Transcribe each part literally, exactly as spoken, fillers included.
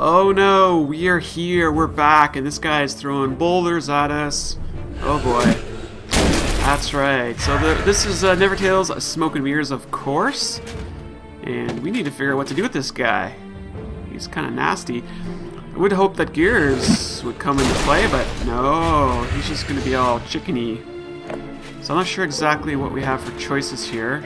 Oh no, we are here, we're back, and this guy is throwing boulders at us. Oh boy. That's right, so the, this is uh, Nevertales, Smoke and Mirrors, of course. And we need to figure out what to do with this guy. He's kind of nasty. I would hope that Gears would come into play, but no, he's just going to be all chickeny. So I'm not sure exactly what we have for choices here.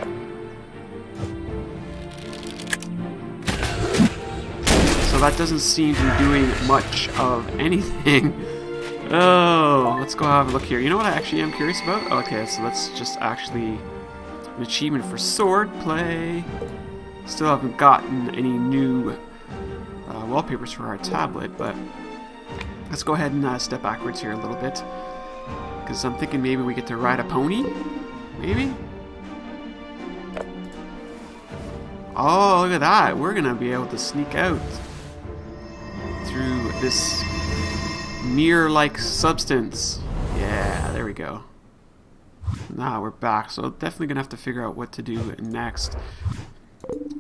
That doesn't seem to be doing much of anything. Oh, let's go have a look here. You know what I actually am curious about? Okay, so let's just actually... an achievement for sword play. Still haven't gotten any new uh, wallpapers for our tablet, but... let's go ahead and uh, step backwards here a little bit. Because I'm thinking maybe we get to ride a pony? Maybe? Oh, look at that. We're going to be able to sneak out through this mirror-like substance. Yeah, there we go. Now we're back, so definitely gonna have to figure out what to do next.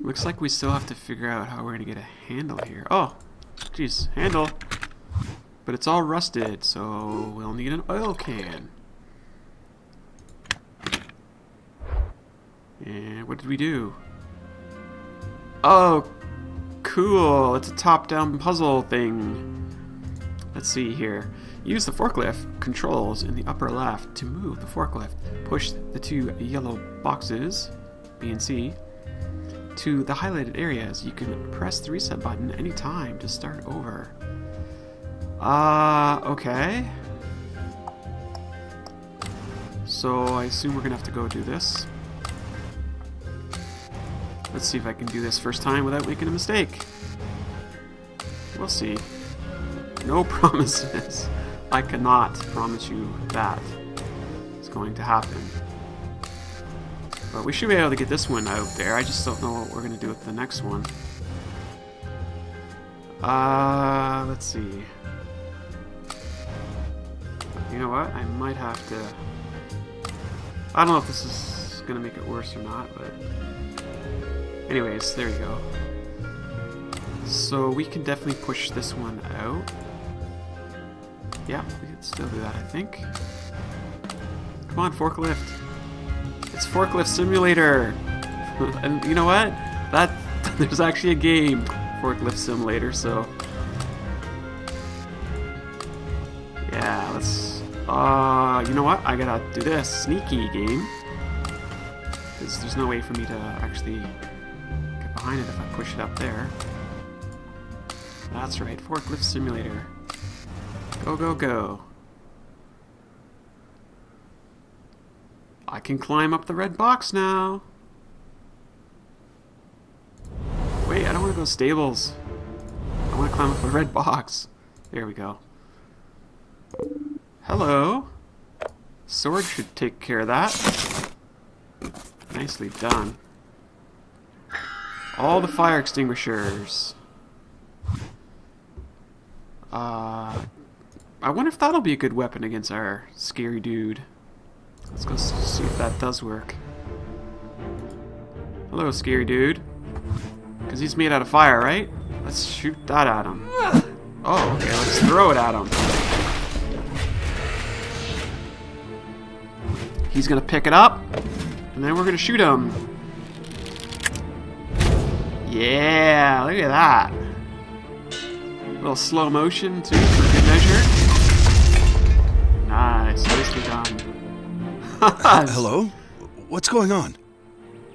Looks like we still have to figure out how we're gonna get a handle here. Oh, jeez, handle. But it's all rusted, so we'll need an oil can. And what did we do? Oh, cool, it's a top-down puzzle thing. Let's see here. Use the forklift controls in the upper left to move the forklift. Push the two yellow boxes, B and C, to the highlighted areas. You can press the reset button any time to start over. Ah, uh, okay. So I assume we're gonna have to go do this. Let's see if I can do this first time without making a mistake. We'll see. No promises. I cannot promise you that it's going to happen. But we should be able to get this one out there. I just don't know what we're going to do with the next one. Uh, let's see. You know what? I might have to... I don't know if this is going to make it worse or not, but... anyways, there you go. So we can definitely push this one out. Yeah, we can still do that, I think. Come on, forklift. It's Forklift Simulator. And you know what? That there's actually a game, Forklift Simulator. So yeah, let's. Uh, you know what? I gotta do this sneaky game. Cause there's no way for me to actually. Behind it if I push it up there. That's right, Forklift Simulator. Go, go, go. I can climb up the red box now. Wait, I don't want to go stables. I want to climb up the red box. There we go. Hello. Sword should take care of that. Nicely done. All the fire extinguishers. Uh, I wonder if that'll be a good weapon against our scary dude. Let's go see if that does work. Hello, scary dude. Because he's made out of fire, right? Let's shoot that at him. Oh, okay, let's throw it at him. He's going to pick it up, and then we're going to shoot him. Yeah, look at that. A little slow motion, too, for good measure. Nice, nicely done. uh, hello? What's going on?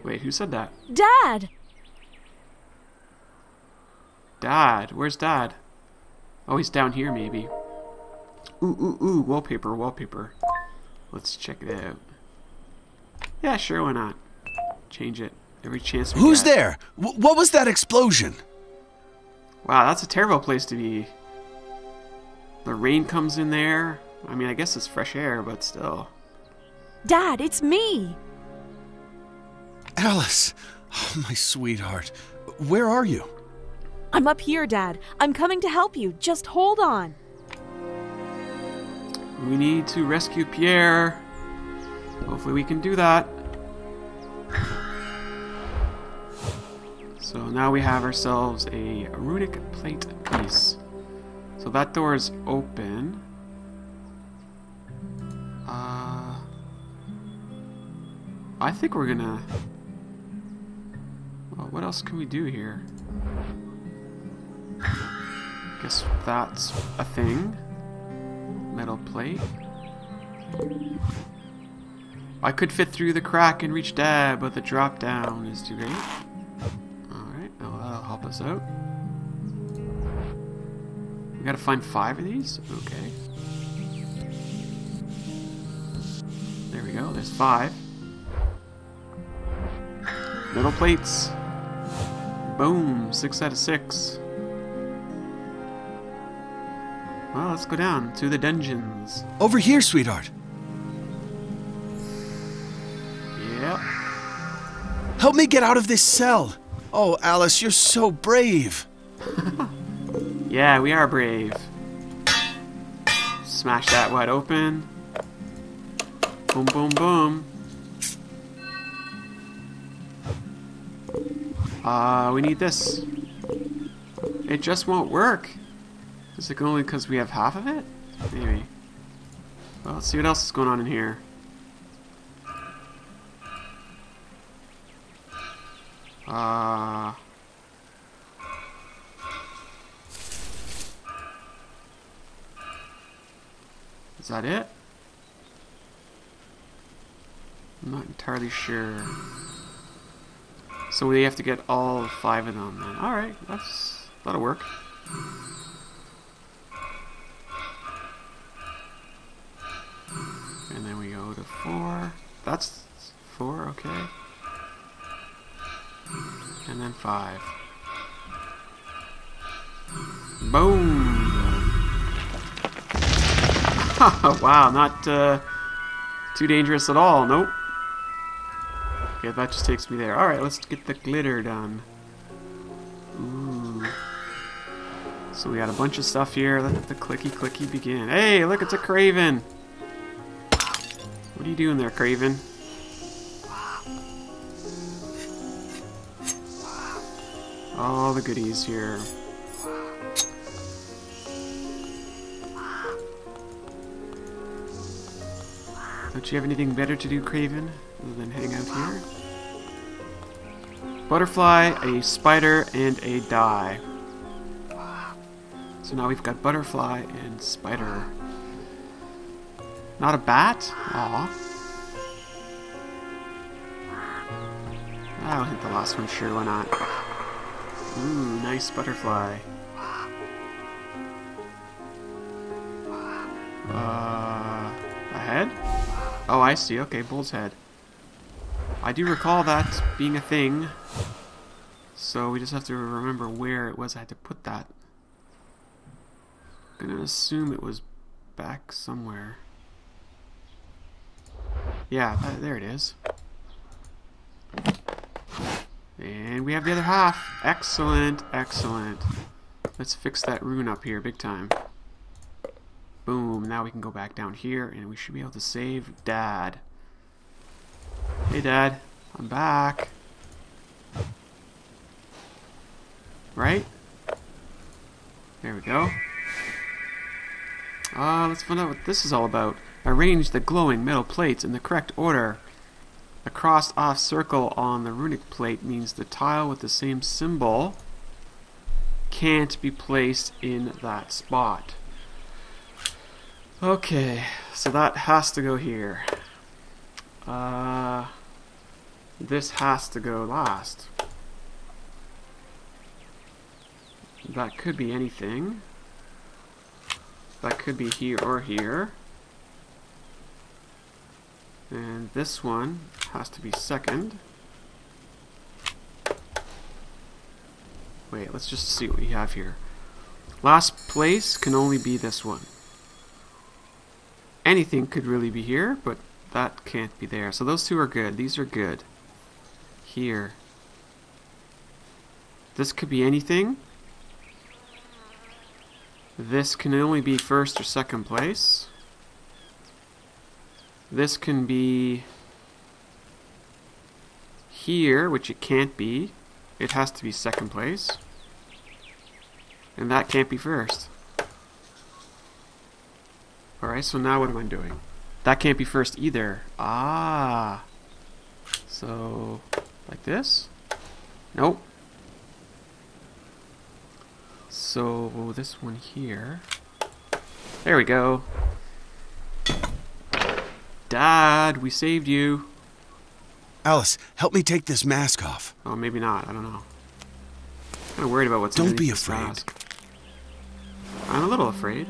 Wait, who said that? Dad! Dad? Where's Dad? Oh, he's down here, maybe. Ooh, ooh, ooh, wallpaper, wallpaper. Let's check it out. Yeah, sure, why not? Change it. Every chance we Who's get. there? W what was that explosion? Wow, that's a terrible place to be. The rain comes in there. I mean, I guess it's fresh air, but still. Dad, it's me. Alice, oh, my sweetheart. Where are you? I'm up here, Dad. I'm coming to help you. Just hold on. We need to rescue Pierre. Hopefully we can do that. So now we have ourselves a runic plate piece. So that door is open. Uh, I think we're gonna... Well, what else can we do here? Guess that's a thing. Metal plate. I could fit through the crack and reach Dad, but the drop down is too great. Alright, well, that'll help us out. We gotta find five of these? Okay. There we go, there's five. Metal plates. Boom, six out of six. Well, let's go down to the dungeons. Over here, sweetheart. Yep. Help me get out of this cell. Oh, Alice, you're so brave. Yeah, we are brave. Smash that wide open. Boom, boom, boom. Uh, we need this. It just won't work. Is it only because we have half of it? Maybe. Well, let's see what else is going on in here. Uh... Is that it? I'm not entirely sure. So we have to get all five of them then. Alright, that's, that'll work. And then we go to four. That's four, okay. And then five. Boom! Wow, not uh, too dangerous at all, nope. Okay, that just takes me there. Alright, let's get the glitter done. Ooh. So we got a bunch of stuff here. Let the clicky clicky begin. Hey, look, it's a Craven! What are you doing there, Craven? All the goodies here. Don't you have anything better to do, Craven, other than hang out here? Butterfly, a spider, and a die. So now we've got butterfly and spider. Not a bat? Aww. I'll hit the last one, sure, why not? Ooh, nice butterfly. Uh, a head? Oh, I see. Okay, bull's head. I do recall that being a thing. So we just have to remember where it was I had to put that. I'm gonna assume it was back somewhere. Yeah, uh, there it is. And we have the other half. Excellent, excellent. Let's fix that rune up here big time. Boom, now we can go back down here and we should be able to save Dad. Hey Dad, I'm back. Right? There we go. Ah, uh, let's find out what this is all about. Arrange the glowing metal plates in the correct order. A crossed off circle on the runic plate means the tile with the same symbol can't be placed in that spot. Okay, so that has to go here. Uh, this has to go last. That could be anything. That could be here or here. And this one has to be second. Wait, let's just see what we have here. Last place can only be this one. Anything could really be here, but that can't be there. So those two are good. These are good. Here. This could be anything. This can only be first or second place. This can be here, which it can't be. It has to be second place. And that can't be first. Alright, so now what am I doing? That can't be first either. Ah. So, like this? Nope. So, this one here. There we go. Dad, we saved you. Alice, help me take this mask off. Oh, maybe not. I don't know. I'm kind of worried about what's in this afraid. Mask. I'm a little afraid.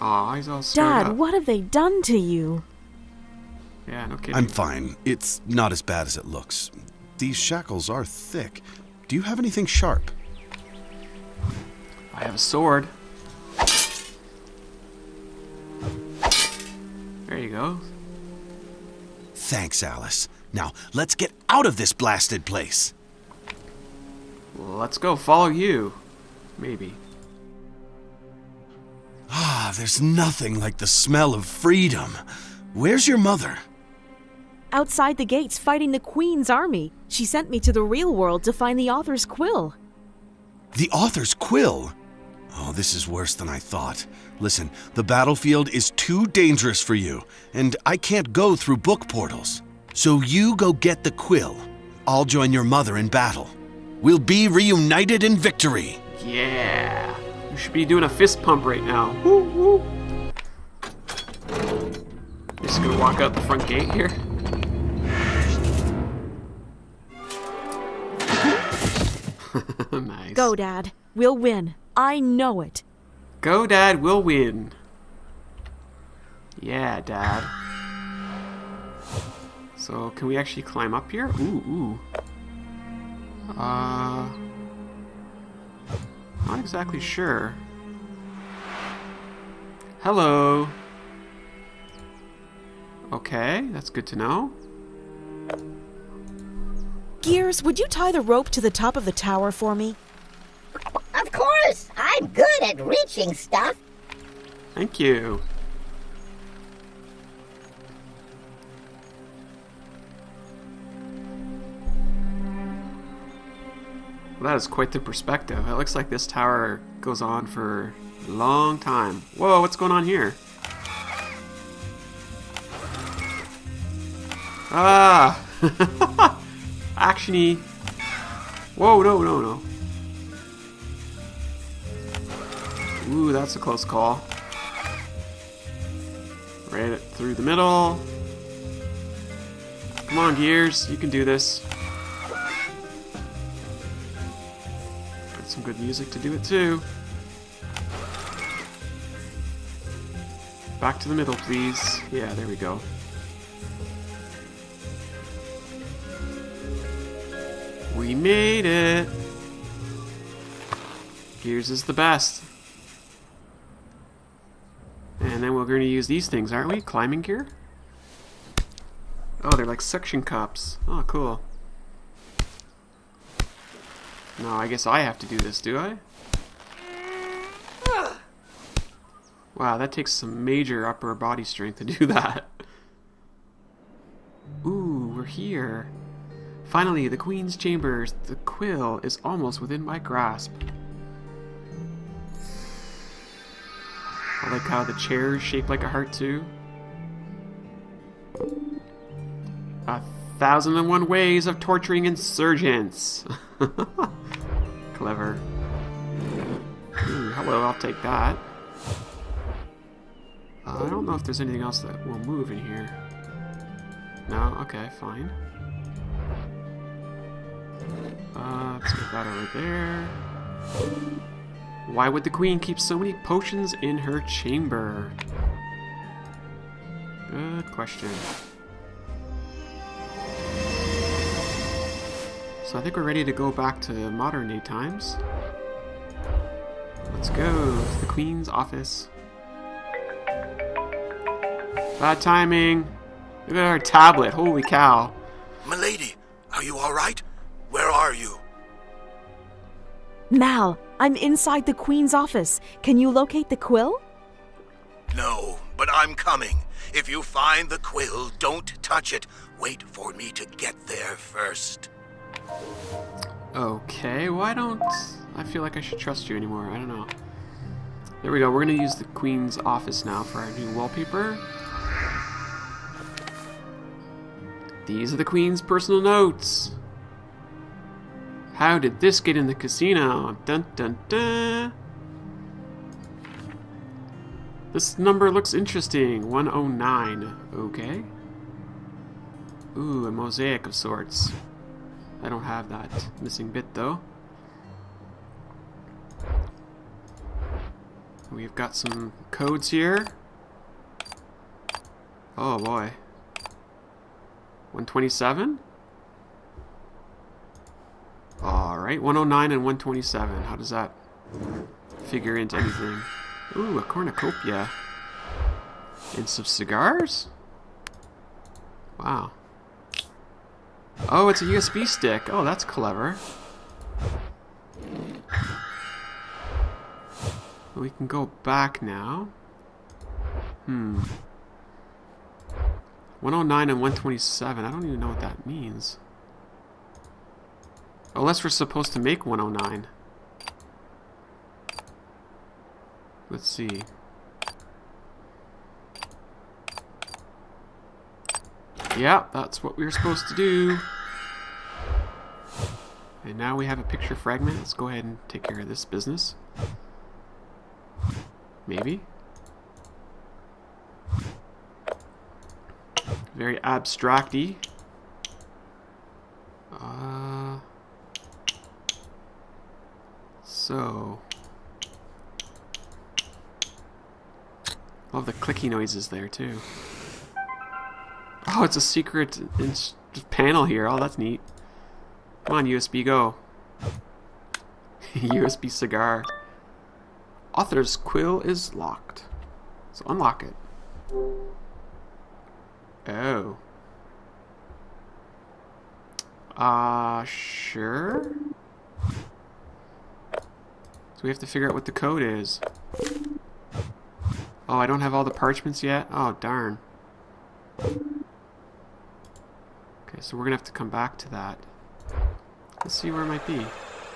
Aw, he's all scared Dad, up. What have they done to you? Yeah, no kidding. I'm fine. It's not as bad as it looks. These shackles are thick. Do you have anything sharp? I have a sword. There you go. Thanks, Alice. Now, let's get out of this blasted place. Let's go follow you. Maybe. Ah, there's nothing like the smell of freedom. Where's your mother? Outside the gates, fighting the Queen's army. She sent me to the real world to find the author's quill. The author's quill? Oh, this is worse than I thought. Listen, the battlefield is too dangerous for you, and I can't go through book portals. So you go get the quill. I'll join your mother in battle. We'll be reunited in victory. Yeah. You should be doing a fist pump right now. Woo, woo. You're just gonna walk out the front gate here. Nice. Go, Dad. We'll win. I know it. Go, Dad. We'll win. Yeah, Dad. So, can we actually climb up here? Ooh, ooh. Uh... Not exactly sure. Hello. Okay, that's good to know. Gears, would you tie the rope to the top of the tower for me? Of course! I'm good at reaching stuff. Thank you. Well, that is quite the perspective. It looks like this tower goes on for a long time. Whoa, what's going on here? Ah! Actiony! Whoa, no, no, no. Ooh, that's a close call. Right through the middle. Come on, Gears. You can do this. Got some good music to do it, too. Back to the middle, please. Yeah, there we go. We made it! Gears is the best. And then we're going to use these things, aren't we? Climbing gear? Oh, they're like suction cups. Oh, cool. No, I guess I have to do this, do I? Wow, that takes some major upper body strength to do that. Ooh, we're here. Finally, the Queen's Chambers. The quill is almost within my grasp. I like how the chair is shaped like a heart, too. A thousand and one ways of torturing insurgents. Clever. Ooh, well, I'll take that. Uh, I don't know if there's anything else that will move in here. No? Okay, fine. Uh, let's put that over there. Why would the Queen keep so many potions in her chamber? Good question. So I think we're ready to go back to modern day times. Let's go to the Queen's office. Bad timing. Look at our tablet. Holy cow. Milady, are you alright? Where are you? Mal, I'm inside the Queen's office. Can you locate the quill? No, but I'm coming. If you find the quill, don't touch it. Wait for me to get there first. Okay, why don't I feel like I should trust you anymore. I don't know. There we go. We're going to use the Queen's office now for our new wallpaper. These are the Queen's personal notes. How did this get in the casino? Dun dun dun. This number looks interesting. one oh nine. Okay. Ooh, a mosaic of sorts. I don't have that missing bit though. We've got some codes here. Oh boy. one twenty-seven? Alright, one oh nine and one twenty-seven. How does that figure into anything? Ooh, a cornucopia. And some cigars? Wow. Oh, it's a U S B stick. Oh, that's clever. We can go back now. Hmm. one oh nine and one twenty-seven. I don't even know what that means. Unless we're supposed to make one oh nine. Let's see. Yeah, that's what we were supposed to do. And now we have a picture fragment. Let's go ahead and take care of this business. Maybe. Very abstract-y. Uh, so. Love the clicky noises there, too. Oh, it's a secret panel here. Oh, that's neat. Come on, U S B, go. U S B cigar. Author's quill is locked. So unlock it. Oh. Uh, sure. So we have to figure out what the code is. Oh, I don't have all the parchments yet? Oh, darn. Okay, so we're gonna have to come back to that. Let's see where it might be.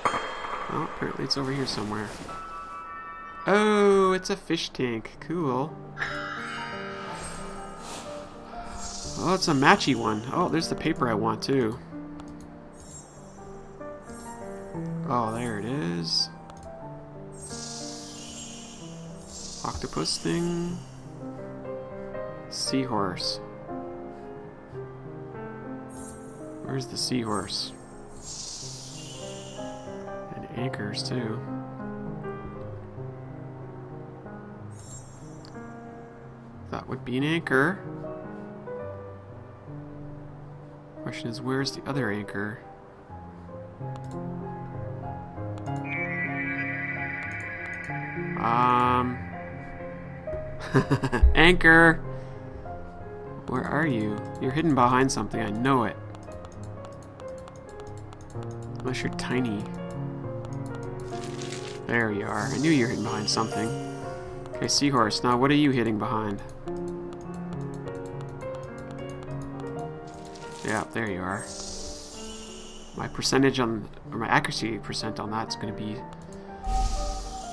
Oh, apparently it's over here somewhere. Oh, it's a fish tank. Cool. Oh, it's a matchy one. Oh, there's the paper I want too. Oh, there it is. Octopus thing. Seahorse. Where's the seahorse? And anchors too. That would be an anchor. Question is, where's the other anchor? Um. Anchor! Where are you? You're hidden behind something, I know it. Unless you're tiny. There you are. I knew you were hidden behind something. Okay, seahorse, now what are you hiding behind? Yeah, there you are. My percentage on, or my accuracy percent on that's going to be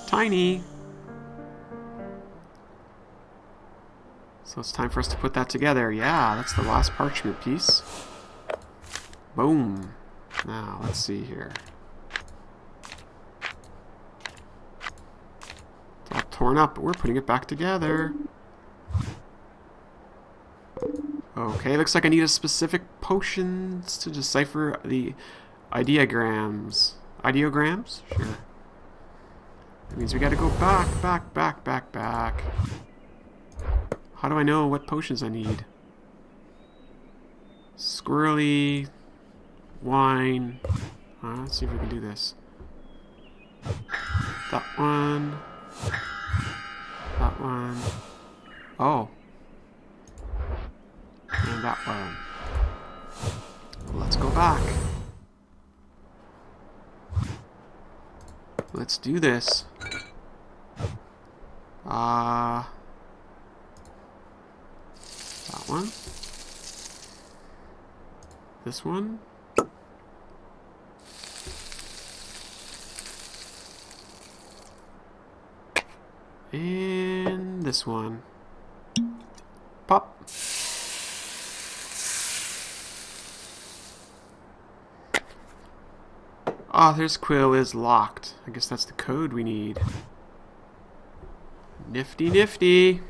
tiny. So it's time for us to put that together. Yeah, that's the last parchment piece. Boom. Now, let's see here. It's all torn up, but we're putting it back together. Okay, looks like I need a specific potions to decipher the ideograms. Ideograms? Sure. That means we gotta go back, back, back, back, back. How do I know what potions I need? Squirrely. Wine. All right, let's see if we can do this. That one. That one. Oh. And that one. Let's go back. Let's do this. Ah. Uh, that one. This one. And this one. Pop. Author's Quill is locked. I guess that's the code we need. Nifty, nifty.